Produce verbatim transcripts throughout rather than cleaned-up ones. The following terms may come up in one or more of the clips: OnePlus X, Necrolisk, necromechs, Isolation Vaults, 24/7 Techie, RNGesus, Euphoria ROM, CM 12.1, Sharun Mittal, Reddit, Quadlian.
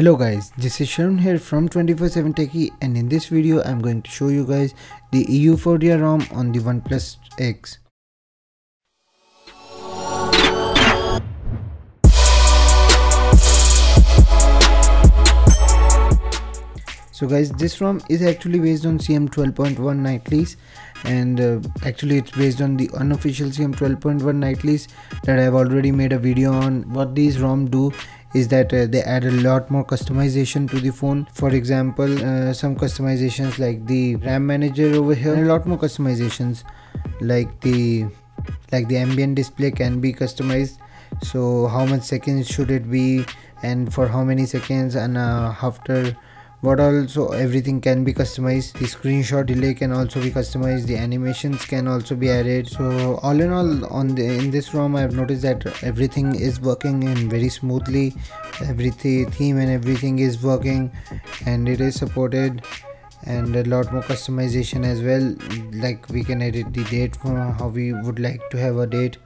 Hello guys, this is Sharun here from twenty-four seven Techie, and in this video I'm going to show you guys the Euphoria ROM on the OnePlus X. So guys, this ROM is actually based on C M twelve point one nightlies, and uh, actually it's based on the unofficial C M twelve point one nightlies that I've already made a video on. What these ROM do is that uh, they add a lot more customization to the phone. For example, uh, some customizations like the RAM manager over here, and a lot more customizations like the like the ambient display can be customized. So how much seconds should it be, and for how many seconds, and uh, after what also, everything can be customized. The screenshot delay can also be customized, the animations can also be added. So all in all, on the in this ROM I've noticed that everything is working in very smoothly. Every theme and everything is working, and it is supported, and a lot more customization as well. Like we can edit the date for how we would like to have a date,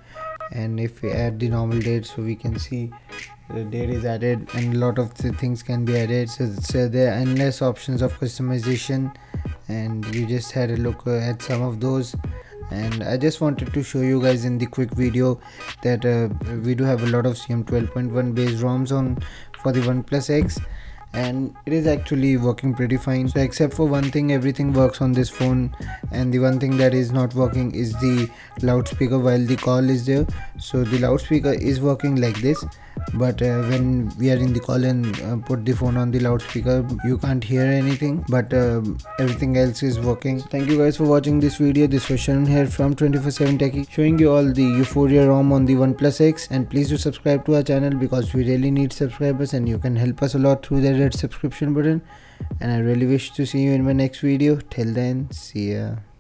and if we add the normal date, so we can see the date is added, and a lot of th things can be added. So, so there are endless options of customization, and you just had a look at some of those, and I just wanted to show you guys in the quick video that uh, we do have a lot of C M twelve point one based ROMs on for the OnePlus X, and it is actually working pretty fine. So except for one thing, everything works on this phone, and the one thing that is not working is the loudspeaker while the call is there. So the loudspeaker is working like this, but uh, when we are in the call and uh, put the phone on the loudspeaker, you can't hear anything, but uh, everything else is working. Thank you guys for watching this video. This was Sharun here from twenty-four seven Techie, showing you all the Euphoria ROM on the OnePlus X, and please do subscribe to our channel because we really need subscribers, and you can help us a lot through the red subscription button. And I really wish to see you in my next video. Till then, see ya.